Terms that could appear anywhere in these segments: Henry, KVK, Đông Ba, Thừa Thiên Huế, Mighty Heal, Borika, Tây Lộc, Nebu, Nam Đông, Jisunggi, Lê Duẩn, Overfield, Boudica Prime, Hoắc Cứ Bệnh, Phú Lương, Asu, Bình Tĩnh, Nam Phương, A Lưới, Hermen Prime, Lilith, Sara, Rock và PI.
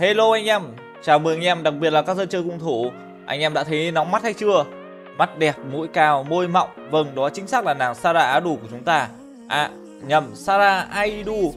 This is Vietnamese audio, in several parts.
Hello anh em, chào mừng anh em, đặc biệt là các dân chơi cung thủ. Anh em đã thấy nóng mắt hay chưa? Mắt đẹp, mũi cao, môi mọng. Vâng, đó chính xác là nàng Sara Á Đủ của chúng ta. À, nhầm, Sara Aidu.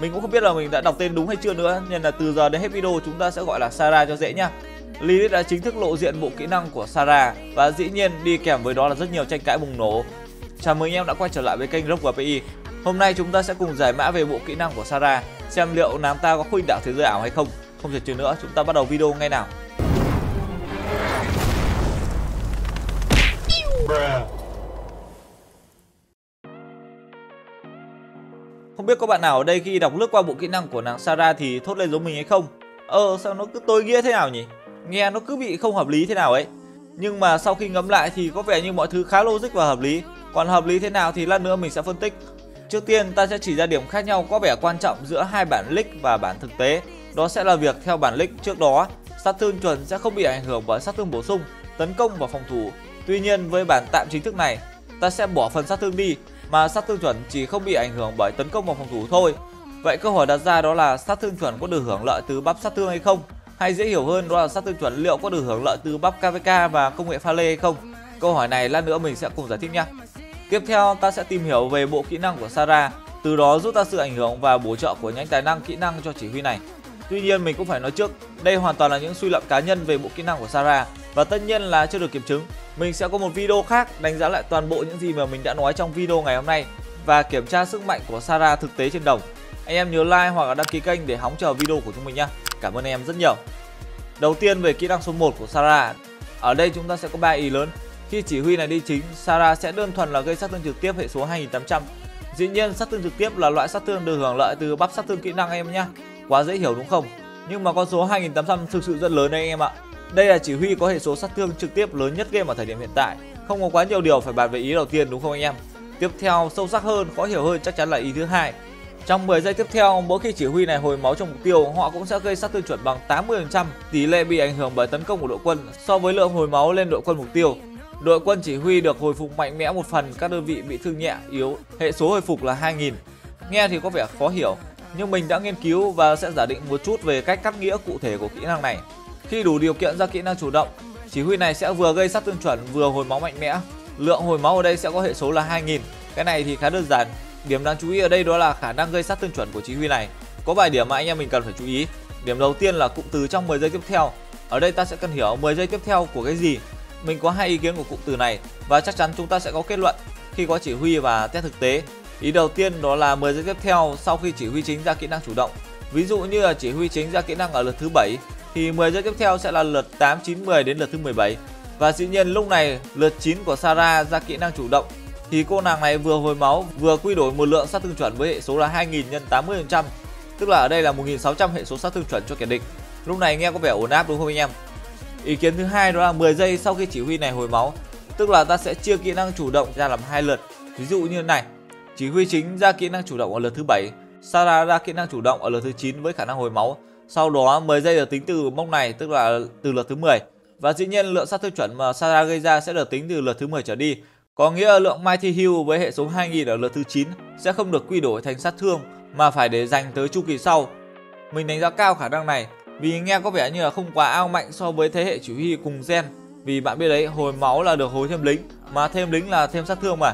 Mình cũng không biết là mình đã đọc tên đúng hay chưa nữa, nên là từ giờ đến hết video chúng ta sẽ gọi là Sara cho dễ nhá. Lilith đã chính thức lộ diện bộ kỹ năng của Sara và dĩ nhiên đi kèm với đó là rất nhiều tranh cãi bùng nổ. Chào mừng anh em đã quay trở lại với kênh Rock và PI. Hôm nay chúng ta sẽ cùng giải mã về bộ kỹ năng của Sara, xem liệu nàng ta có khuynh đảo thế giới ảo hay không. Không chờ nữa, chúng ta bắt đầu video ngay nào. Không biết có bạn nào ở đây khi đọc lướt qua bộ kỹ năng của nàng Sara thì thốt lên giống mình hay không? Sao nó cứ tối nghĩa thế nào nhỉ? Nghe nó cứ bị không hợp lý thế nào ấy. Nhưng mà sau khi ngẫm lại thì có vẻ như mọi thứ khá logic và hợp lý. Còn hợp lý thế nào thì lát nữa mình sẽ phân tích. Trước tiên ta sẽ chỉ ra điểm khác nhau có vẻ quan trọng giữa hai bản leak và bản thực tế. Đó sẽ là việc theo bản leak trước đó, sát thương chuẩn sẽ không bị ảnh hưởng bởi sát thương bổ sung, tấn công và phòng thủ. Tuy nhiên với bản tạm chính thức này, ta sẽ bỏ phần sát thương đi mà sát thương chuẩn chỉ không bị ảnh hưởng bởi tấn công và phòng thủ thôi. Vậy câu hỏi đặt ra đó là sát thương chuẩn có được hưởng lợi từ buff sát thương hay không? Hay dễ hiểu hơn đó là sát thương chuẩn liệu có được hưởng lợi từ buff KVK và công nghệ pha lê hay không? Câu hỏi này lát nữa mình sẽ cùng giải thích nhé. Tiếp theo ta sẽ tìm hiểu về bộ kỹ năng của Sara, từ đó rút ra sự ảnh hưởng và bổ trợ của nhánh tài năng kỹ năng cho chỉ huy này. Tuy nhiên mình cũng phải nói trước, đây hoàn toàn là những suy luận cá nhân về bộ kỹ năng của Sara và tất nhiên là chưa được kiểm chứng. Mình sẽ có một video khác đánh giá lại toàn bộ những gì mà mình đã nói trong video ngày hôm nay và kiểm tra sức mạnh của Sara thực tế trên đồng. Anh em nhớ like hoặc là đăng ký kênh để hóng chờ video của chúng mình nhé. Cảm ơn anh em rất nhiều. Đầu tiên về kỹ năng số 1 của Sara. Ở đây chúng ta sẽ có 3 ý lớn. Khi chỉ huy này đi chính, Sara sẽ đơn thuần là gây sát thương trực tiếp hệ số 2800. Dĩ nhiên sát thương trực tiếp là loại sát thương được hưởng lợi từ buff sát thương kỹ năng em nhé. Quá dễ hiểu đúng không? Nhưng mà con số 2800 thực sự rất lớn đấy anh em ạ. Đây là chỉ huy có hệ số sát thương trực tiếp lớn nhất game ở thời điểm hiện tại. Không có quá nhiều điều phải bàn về ý đầu tiên đúng không anh em? Tiếp theo sâu sắc hơn, khó hiểu hơn chắc chắn là ý thứ hai. Trong 10 giây tiếp theo, mỗi khi chỉ huy này hồi máu cho mục tiêu, họ cũng sẽ gây sát thương chuẩn bằng 80% tỷ lệ bị ảnh hưởng bởi tấn công của đội quân so với lượng hồi máu lên đội quân mục tiêu. Đội quân chỉ huy được hồi phục mạnh mẽ một phần các đơn vị bị thương nhẹ, yếu. Hệ số hồi phục là 2000. Nghe thì có vẻ khó hiểu, nhưng mình đã nghiên cứu và sẽ giả định một chút về cách cắt nghĩa cụ thể của kỹ năng này. Khi đủ điều kiện ra kỹ năng chủ động, chỉ huy này sẽ vừa gây sát thương chuẩn vừa hồi máu mạnh mẽ. Lượng hồi máu ở đây sẽ có hệ số là 2000. Cái này thì khá đơn giản. Điểm đáng chú ý ở đây đó là khả năng gây sát thương chuẩn của chỉ huy này. Có vài điểm mà anh em mình cần phải chú ý. Điểm đầu tiên là cụm từ trong 10 giây tiếp theo. Ở đây ta sẽ cần hiểu 10 giây tiếp theo của cái gì. Mình có hai ý kiến của cụm từ này và chắc chắn chúng ta sẽ có kết luận khi có chỉ huy và test thực tế. Ý đầu tiên đó là 10 giây tiếp theo sau khi chỉ huy chính ra kỹ năng chủ động. Ví dụ như là chỉ huy chính ra kỹ năng ở lượt thứ 7 thì 10 giây tiếp theo sẽ là lượt 8, 9, 10 đến lượt thứ 17. Và dĩ nhiên lúc này lượt 9 của Sara ra kỹ năng chủ động thì cô nàng này vừa hồi máu vừa quy đổi một lượng sát thương chuẩn với hệ số là 2000 x 80%, tức là ở đây là 1600 hệ số sát thương chuẩn cho kẻ địch. Lúc này nghe có vẻ ổn áp đúng không anh em? Ý kiến thứ hai đó là 10 giây sau khi chỉ huy này hồi máu, tức là ta sẽ chia kỹ năng chủ động ra làm hai lượt. Ví dụ như này, chỉ huy chính ra kỹ năng chủ động ở lượt thứ 7, Sara ra kỹ năng chủ động ở lượt thứ 9 với khả năng hồi máu. Sau đó 10 giây được tính từ mốc này, tức là từ lượt thứ 10. Và dĩ nhiên lượng sát thương chuẩn mà Sara gây ra sẽ được tính từ lượt thứ 10 trở đi. Có nghĩa lượng Mighty Heal với hệ số 2000 ở lượt thứ 9 sẽ không được quy đổi thành sát thương mà phải để dành tới chu kỳ sau. Mình đánh giá cao khả năng này vì nghe có vẻ như là không quá ao mạnh so với thế hệ chỉ huy cùng gen. Vì bạn biết đấy, hồi máu là được hồi thêm lính, mà thêm lính là thêm sát thương mà.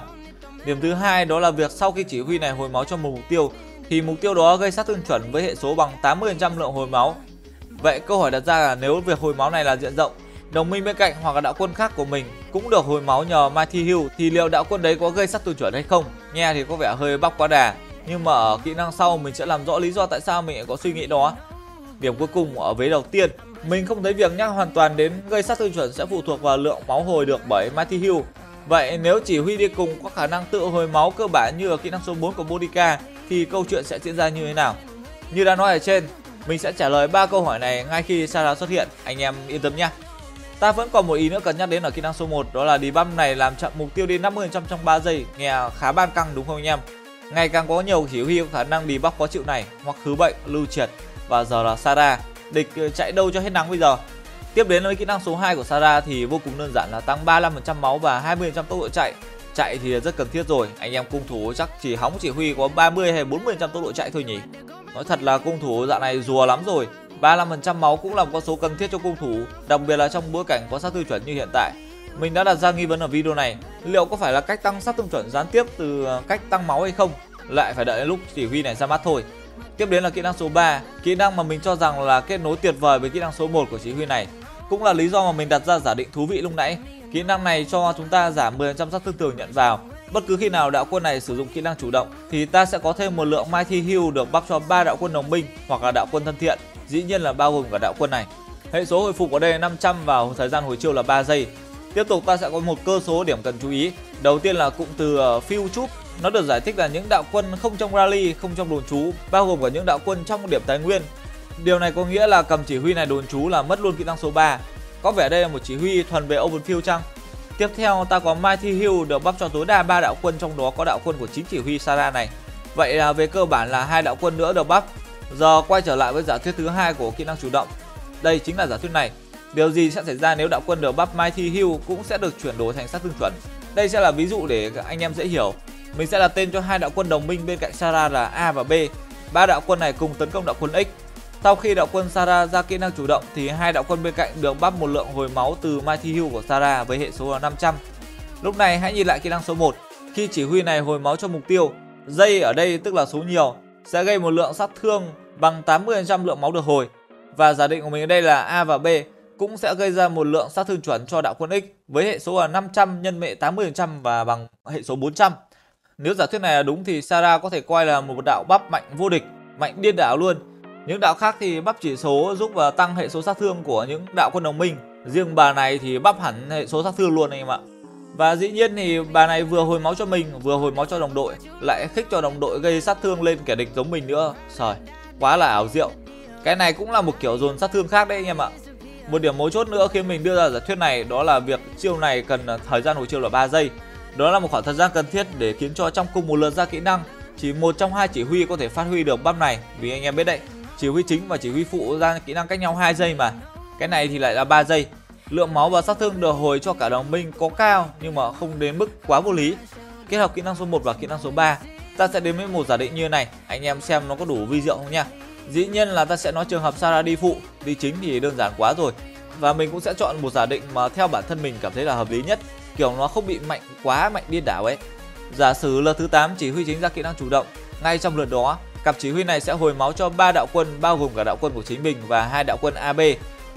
Điểm thứ hai đó là việc sau khi chỉ huy này hồi máu cho một mục tiêu thì mục tiêu đó gây sát thương chuẩn với hệ số bằng 80% lượng hồi máu. Vậy câu hỏi đặt ra là nếu việc hồi máu này là diện rộng, đồng minh bên cạnh hoặc là đạo quân khác của mình cũng được hồi máu nhờ Mighty Heal thì liệu đạo quân đấy có gây sát thương chuẩn hay không? Nghe thì có vẻ hơi bóc quá đà, nhưng mà ở kỹ năng sau mình sẽ làm rõ lý do tại sao mình lại có suy nghĩ đó. Điểm cuối cùng ở vế đầu tiên, mình không thấy việc nhắc hoàn toàn đến gây sát thương chuẩn sẽ phụ thuộc vào lượng máu hồi được bởi Mighty Heal. Vậy nếu chỉ huy đi cùng có khả năng tự hồi máu cơ bản như ở kỹ năng số 4 của Borika thì câu chuyện sẽ diễn ra như thế nào? Như đã nói ở trên, mình sẽ trả lời 3 câu hỏi này ngay khi Sara xuất hiện, anh em yên tâm nhé. Ta vẫn còn một ý nữa cần nhắc đến ở kỹ năng số 1, đó là debuff này làm chậm mục tiêu đi 50% trong 3 giây, nghe khá ban căng đúng không anh em? Ngày càng có nhiều chỉ huy có khả năng debuff khó chịu này, hoặc khứ bệnh, lưu triệt. Và giờ là Sara, địch chạy đâu cho hết nắng bây giờ. Tiếp đến với kỹ năng số 2 của Sara thì vô cùng đơn giản là tăng 35% máu và 20% tốc độ chạy. Chạy thì rất cần thiết rồi, anh em cung thủ chắc chỉ hóng chỉ huy có 30 hay 40% tốc độ chạy thôi nhỉ. Nói thật là cung thủ dạo này rùa lắm rồi, 35% máu cũng là một con số cần thiết cho cung thủ, đặc biệt là trong bối cảnh có sát thương chuẩn như hiện tại. Mình đã đặt ra nghi vấn ở video này, liệu có phải là cách tăng sát thương chuẩn gián tiếp từ cách tăng máu hay không? Lại phải đợi lúc chỉ huy này ra mắt thôi. Tiếp đến là kỹ năng số 3, kỹ năng mà mình cho rằng là kết nối tuyệt vời với kỹ năng số 1 của chỉ huy này. Cũng là lý do mà mình đặt ra giả định thú vị lúc nãy. Kỹ năng này cho chúng ta giảm 10% sát thương thường nhận vào. Bất cứ khi nào đạo quân này sử dụng kỹ năng chủ động thì ta sẽ có thêm một lượng Mighty Heal được bắp cho 3 đạo quân đồng minh hoặc là đạo quân thân thiện, dĩ nhiên là bao gồm cả đạo quân này. Hệ số hồi phục ở đây là 500 và thời gian hồi chiêu là 3 giây. Tiếp tục ta sẽ có một cơ số điểm cần chú ý. Đầu tiên là cụm từ Field Troop. Nó được giải thích là những đạo quân không trong rally, không trong đồn trú, bao gồm cả những đạo quân trong điểm tài nguyên. Điều này có nghĩa là cầm chỉ huy này đồn trú là mất luôn kỹ năng số 3. Có vẻ đây là một chỉ huy thuần về Overfield chăng? Tiếp theo ta có Mighty Heal được bắp cho tối đa 3 đạo quân, trong đó có đạo quân của chính chỉ huy Sara này. Vậy là về cơ bản là 2 đạo quân nữa được bắp. Giờ quay trở lại với giả thuyết thứ 2 của kỹ năng chủ động. Đây chính là giả thuyết này. Điều gì sẽ xảy ra nếu đạo quân được bắp Mighty Heal cũng sẽ được chuyển đổi thành sát thương chuẩn. Đây sẽ là ví dụ để các anh em dễ hiểu. Mình sẽ đặt tên cho 2 đạo quân đồng minh bên cạnh Sara là A và B. 3 đạo quân này cùng tấn công đạo quân X. Sau khi đạo quân Sara ra kỹ năng chủ động thì 2 đạo quân bên cạnh được bắp một lượng hồi máu từ Mighty Heal của Sara với hệ số là 500. Lúc này hãy nhìn lại kỹ năng số 1. Khi chỉ huy này hồi máu cho mục tiêu, giây ở đây tức là số nhiều, sẽ gây một lượng sát thương bằng 80% lượng máu được hồi. Và giả định của mình ở đây là A và B cũng sẽ gây ra một lượng sát thương chuẩn cho đạo quân X với hệ số là 500 nhân mệ 80% và bằng hệ số 400. Nếu giả thuyết này là đúng thì Sara có thể coi là một đạo bắp mạnh vô địch, mạnh điên đảo luôn. Những đạo khác thì bắp chỉ số giúp và tăng hệ số sát thương của những đạo quân đồng minh. Riêng bà này thì bắp hẳn hệ số sát thương luôn anh em ạ. Và dĩ nhiên thì bà này vừa hồi máu cho mình, vừa hồi máu cho đồng đội, lại khích cho đồng đội gây sát thương lên kẻ địch giống mình nữa. Trời, quá là ảo diệu. Cái này cũng là một kiểu dồn sát thương khác đấy anh em ạ. Một điểm mấu chốt nữa khiến mình đưa ra giả thuyết này đó là việc chiêu này cần thời gian hồi chiêu là 3 giây. Đó là một khoảng thời gian cần thiết để khiến cho trong cùng một lượt ra kỹ năng, chỉ một trong hai chỉ huy có thể phát huy được bắp này, vì anh em biết đấy, chỉ huy chính và chỉ huy phụ ra kỹ năng cách nhau 2 giây mà. Cái này thì lại là 3 giây. Lượng máu và sát thương được hồi cho cả đồng minh có cao nhưng mà không đến mức quá vô lý. Kết hợp kỹ năng số 1 và kỹ năng số 3, ta sẽ đến với một giả định như này. Anh em xem nó có đủ vi diệu không nha. Dĩ nhiên là ta sẽ nói trường hợp Sara đi phụ, đi chính thì đơn giản quá rồi. Và mình cũng sẽ chọn một giả định mà theo bản thân mình cảm thấy là hợp lý nhất, kiểu nó không bị mạnh quá, mạnh điên đảo ấy. Giả sử lượt thứ 8 chỉ huy chính ra kỹ năng chủ động, ngay trong lượt đó cặp chỉ huy này sẽ hồi máu cho 3 đạo quân bao gồm cả đạo quân của chính mình và 2 đạo quân AB,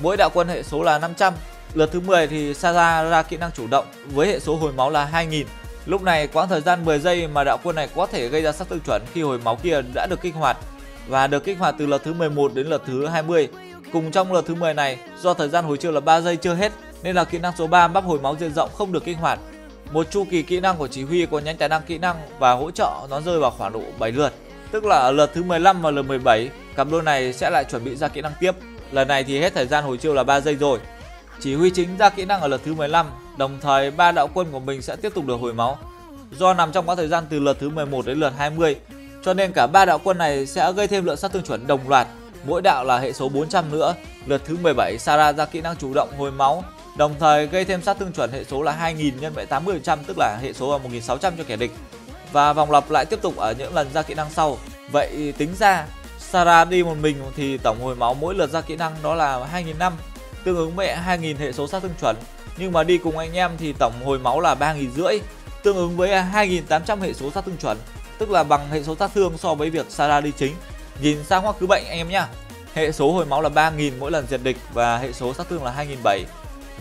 mỗi đạo quân hệ số là 500. Lượt thứ 10 thì Sara ra kỹ năng chủ động với hệ số hồi máu là 2000. Lúc này quãng thời gian 10 giây mà đạo quân này có thể gây ra sát thương chuẩn khi hồi máu kia đã được kích hoạt, và được kích hoạt từ lượt thứ 11 đến lượt thứ 20. Cùng trong lượt thứ 10 này, do thời gian hồi chiêu là 3 giây chưa hết nên là kỹ năng số 3 bắp hồi máu diện rộng không được kích hoạt. Một chu kỳ kỹ năng của chỉ huy có nhánh tài năng kỹ năng và hỗ trợ nó rơi vào khoảng độ 7 lượt. Tức là ở lượt thứ 15 và lượt 17, cặp đôi này sẽ lại chuẩn bị ra kỹ năng tiếp. Lần này thì hết thời gian hồi chiêu là 3 giây rồi. Chỉ huy chính ra kỹ năng ở lượt thứ 15, đồng thời 3 đạo quân của mình sẽ tiếp tục được hồi máu. Do nằm trong quãng thời gian từ lượt thứ 11 đến lượt 20, cho nên cả 3 đạo quân này sẽ gây thêm lượng sát thương chuẩn đồng loạt, mỗi đạo là hệ số 400 nữa. Lượt thứ 17 Sara ra kỹ năng chủ động hồi máu, đồng thời gây thêm sát thương chuẩn hệ số là 2000 nhân 80%, tức là hệ số là 1600 cho kẻ địch. Và vòng lặp lại tiếp tục ở những lần ra kỹ năng sau. Vậy tính ra Sara đi một mình thì tổng hồi máu mỗi lượt ra kỹ năng đó là 2500, tương ứng với 2000 hệ số sát thương chuẩn. Nhưng mà đi cùng anh em thì tổng hồi máu là 3500, tương ứng với 2800 hệ số sát thương chuẩn, tức là bằng hệ số sát thương so với việc Sara đi chính. Nhìn sang Hoắc Cứ Bệnh anh em nhá. Hệ số hồi máu là 3000 mỗi lần diệt địch và hệ số sát thương là 2700.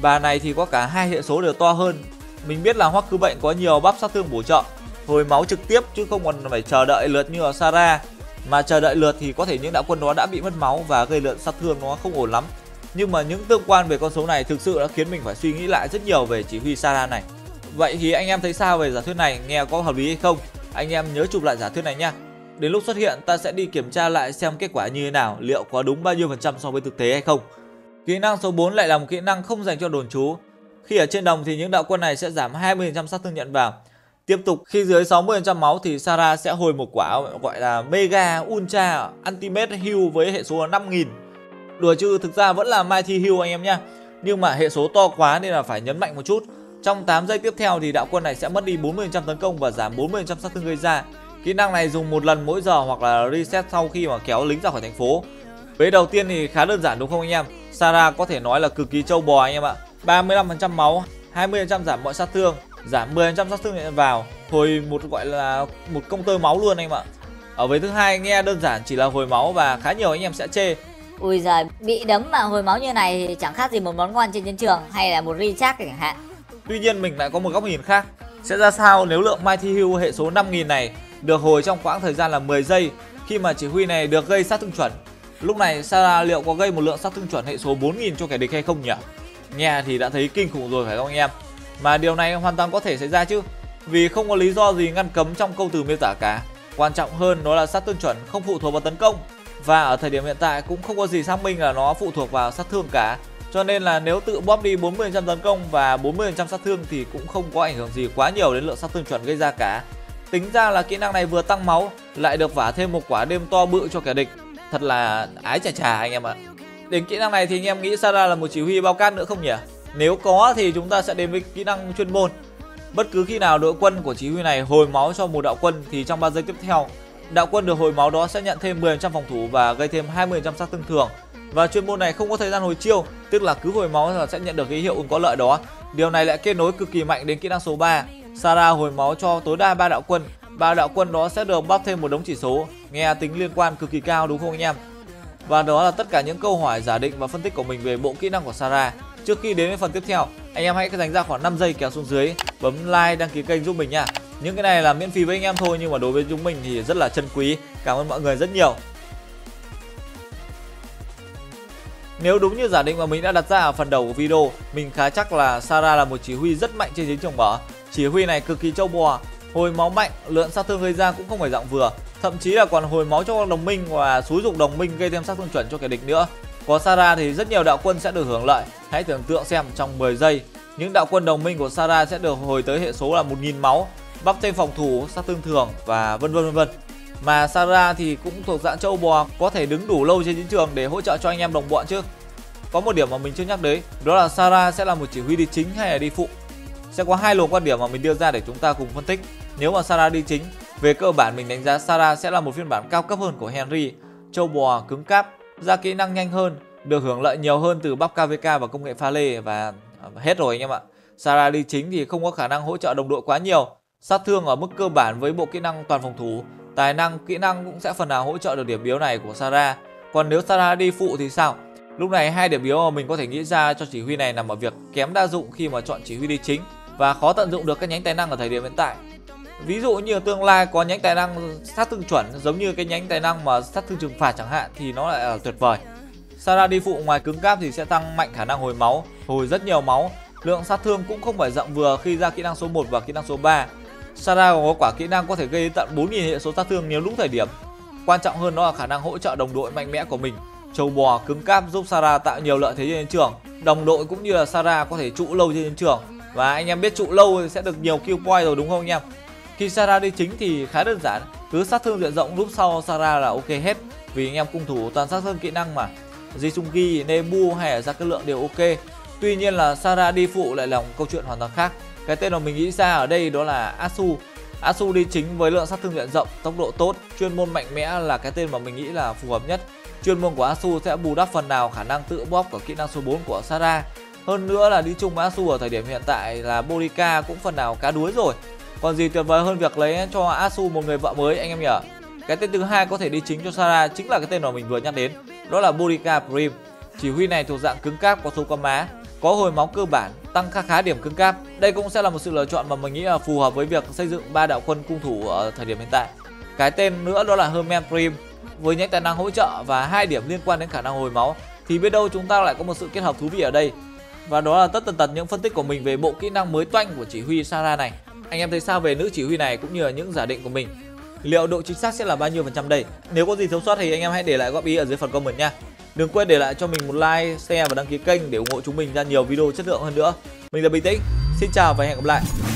Bà này thì có cả hai hệ số đều to hơn. Mình biết là Hoắc Cứ Bệnh có nhiều bắp sát thương bổ trợ, hồi máu trực tiếp chứ không còn phải chờ đợi lượt như ở Sara. Mà chờ đợi lượt thì có thể những đạo quân đó đã bị mất máu và gây lượng sát thương nó không ổn lắm. Nhưng mà những tương quan về con số này thực sự đã khiến mình phải suy nghĩ lại rất nhiều về chỉ huy Sara này. Vậy thì anh em thấy sao về giả thuyết này, nghe có hợp lý hay không? Anh em nhớ chụp lại giả thuyết này nha. Đến lúc xuất hiện ta sẽ đi kiểm tra lại xem kết quả như thế nào, liệu có đúng bao nhiêu phần trăm so với thực tế hay không. Kỹ năng số 4 lại là một kỹ năng không dành cho đồn trú. Khi ở trên đồng thì những đạo quân này sẽ giảm 20% sát thương nhận vào. Tiếp tục khi dưới 60% máu thì Sara sẽ hồi một quả gọi là Mega Ultra Ultimate Heal với hệ số 5000. Đùa chứ thực ra vẫn là Mighty Heal anh em nhé. Nhưng mà hệ số to quá nên là phải nhấn mạnh một chút. Trong 8 giây tiếp theo thì đạo quân này sẽ mất đi 40% tấn công và giảm 40% sát thương gây ra. Kỹ năng này dùng một lần mỗi giờ hoặc là reset sau khi mà kéo lính ra khỏi thành phố. Vế đầu tiên thì khá đơn giản đúng không anh em? Sara có thể nói là cực kỳ trâu bò anh em ạ. 35% máu, 20% giảm mọi sát thương, giảm 10% sát thương nhận vào, hồi một gọi là một công tơ máu luôn anh em ạ. Ở vế thứ hai nghe đơn giản chỉ là hồi máu và khá nhiều anh em sẽ chê. Ui giời, bị đấm mà hồi máu như này thì chẳng khác gì một món ngon trên chiến trường hay là một recharge chẳng hạn. Tuy nhiên mình lại có một góc nhìn khác. Sẽ ra sao nếu lượng Mighty Heal hệ số 5000 này được hồi trong khoảng thời gian là 10 giây khi mà chỉ huy này được gây sát thương chuẩn. Lúc này Sara liệu có gây một lượng sát thương chuẩn hệ số 4000 cho kẻ địch hay không nhỉ? Nghe thì đã thấy kinh khủng rồi phải không anh em? Mà điều này hoàn toàn có thể xảy ra chứ, vì không có lý do gì ngăn cấm trong câu từ miêu tả cả. Quan trọng hơn nó là sát thương chuẩn không phụ thuộc vào tấn công, và ở thời điểm hiện tại cũng không có gì xác minh là nó phụ thuộc vào sát thương cả. Cho nên là nếu tự bóp đi 40% tấn công và 40% sát thương thì cũng không có ảnh hưởng gì quá nhiều đến lượng sát thương chuẩn gây ra cả. Tính ra là kỹ năng này vừa tăng máu lại được vả thêm một quả đêm to bự cho kẻ địch. Thật là ái chà chà anh em ạ. Đến kỹ năng này thì anh em nghĩ Sara là một chỉ huy bao cát nữa không nhỉ? Nếu có thì chúng ta sẽ đến với kỹ năng chuyên môn. Bất cứ khi nào đội quân của chỉ huy này hồi máu cho một đạo quân thì trong 3 giây tiếp theo, đạo quân được hồi máu đó sẽ nhận thêm 10% phòng thủ và gây thêm 20% sát thương thường. Và chuyên môn này không có thời gian hồi chiêu, tức là cứ hồi máu là sẽ nhận được cái hiệu ứng có lợi đó. Điều này lại kết nối cực kỳ mạnh đến kỹ năng số 3. Sara hồi máu cho tối đa 3 đạo quân, 3 đạo quân đó sẽ được bóp thêm một đống chỉ số. Nghe tính liên quan cực kỳ cao đúng không anh em? Và đó là tất cả những câu hỏi giả định và phân tích của mình về bộ kỹ năng của Sara. Trước khi đến với phần tiếp theo, anh em hãy dành ra khoảng 5 giây kéo xuống dưới, bấm like, đăng ký kênh giúp mình nha. Những cái này là miễn phí với anh em thôi, nhưng mà đối với chúng mình thì rất là chân quý. Cảm ơn mọi người rất nhiều. Nếu đúng như giả định mà mình đã đặt ra ở phần đầu của video, mình khá chắc là Sara là một chỉ huy rất mạnh trên chiến trường mở. Chỉ huy này cực kỳ trâu bò, hồi máu mạnh, lượng sát thương gây ra cũng không phải dạng vừa, thậm chí là còn hồi máu cho đồng minh và xúi dục đồng minh gây thêm sát thương chuẩn cho kẻ địch nữa. Có Sara thì rất nhiều đạo quân sẽ được hưởng lợi. Hãy tưởng tượng xem, trong 10 giây, những đạo quân đồng minh của Sara sẽ được hồi tới hệ số là 1000 máu, bắp thêm phòng thủ, sát thương thường và vân vân vân vân. Mà Sara thì cũng thuộc dạng châu bò, có thể đứng đủ lâu trên chiến trường để hỗ trợ cho anh em đồng bọn chứ. Có một điểm mà mình chưa nhắc đấy, đó là Sara sẽ là một chỉ huy đi chính hay là đi phụ. Sẽ có hai luồng quan điểm mà mình đưa ra để chúng ta cùng phân tích. Nếu mà Sara đi chính, về cơ bản mình đánh giá Sara sẽ là một phiên bản cao cấp hơn của Henry, châu bò cứng cáp, ra kỹ năng nhanh hơn, được hưởng lợi nhiều hơn từ bắp KVK và công nghệ pha lê và hết rồi anh em ạ. Sara đi chính thì không có khả năng hỗ trợ đồng đội quá nhiều, sát thương ở mức cơ bản với bộ kỹ năng toàn phòng thủ, tài năng, kỹ năng cũng sẽ phần nào hỗ trợ được điểm yếu này của Sara. Còn nếu Sara đi phụ thì sao? Lúc này hai điểm yếu mà mình có thể nghĩ ra cho chỉ huy này nằm ở việc kém đa dụng khi mà chọn chỉ huy đi chính và khó tận dụng được các nhánh tài năng ở thời điểm hiện tại. Ví dụ như tương lai có nhánh tài năng sát thương chuẩn giống như cái nhánh tài năng mà sát thương trừng phạt chẳng hạn thì nó lại là tuyệt vời. Sara đi phụ ngoài cứng cáp thì sẽ tăng mạnh khả năng hồi máu, hồi rất nhiều máu, lượng sát thương cũng không phải dạng vừa khi ra kỹ năng số 1 và kỹ năng số 3. Sara có quả kỹ năng có thể gây tận 4000 hệ số sát thương nếu đúng thời điểm. Quan trọng hơn nó là khả năng hỗ trợ đồng đội mạnh mẽ của mình. Châu bò cứng cáp giúp Sara tạo nhiều lợi thế trên chiến trường, đồng đội cũng như là Sara có thể trụ lâu trên chiến trường, và anh em biết trụ lâu thì sẽ được nhiều kill point rồi đúng không anh em? Khi Sara đi chính thì khá đơn giản, cứ sát thương diện rộng lúc sau Sara là ok hết, vì anh em cung thủ toàn sát thương kỹ năng mà. Jisunggi, Nebu hay là ra các lượng đều ok. Tuy nhiên là Sara đi phụ lại là một câu chuyện hoàn toàn khác. Cái tên mà mình nghĩ ra ở đây đó là Asu. Asu đi chính với lượng sát thương diện rộng, tốc độ tốt, chuyên môn mạnh mẽ là cái tên mà mình nghĩ là phù hợp nhất. Chuyên môn của Asu sẽ bù đắp phần nào khả năng tự bóp của kỹ năng số 4 của Sara. Hơn nữa là đi chung với Asu ở thời điểm hiện tại là Borika cũng phần nào cá đuối rồi. Còn gì tuyệt vời hơn việc lấy cho Asu một người vợ mới anh em nhỉ? Cái tên thứ hai có thể đi chính cho Sara chính là cái tên mà mình vừa nhắc đến, đó là Boudica Prime. Chỉ huy này thuộc dạng cứng cáp có số con má, có hồi máu cơ bản, tăng khá điểm cứng cáp. Đây cũng sẽ là một sự lựa chọn mà mình nghĩ là phù hợp với việc xây dựng 3 đạo quân cung thủ ở thời điểm hiện tại. Cái tên nữa đó là Hermen Prime với những tài năng hỗ trợ và 2 điểm liên quan đến khả năng hồi máu thì biết đâu chúng ta lại có một sự kết hợp thú vị ở đây. Và đó là tất tần tật những phân tích của mình về bộ kỹ năng mới toanh của chỉ huy Sara này. Anh em thấy sao về nữ chỉ huy này cũng như là những giả định của mình? Liệu độ chính xác sẽ là bao nhiêu phần trăm đây? Nếu có gì thiếu sót thì anh em hãy để lại góp ý ở dưới phần comment nha. Đừng quên để lại cho mình một like, share và đăng ký kênh để ủng hộ chúng mình ra nhiều video chất lượng hơn nữa. Mình là Bình Tĩnh, xin chào và hẹn gặp lại.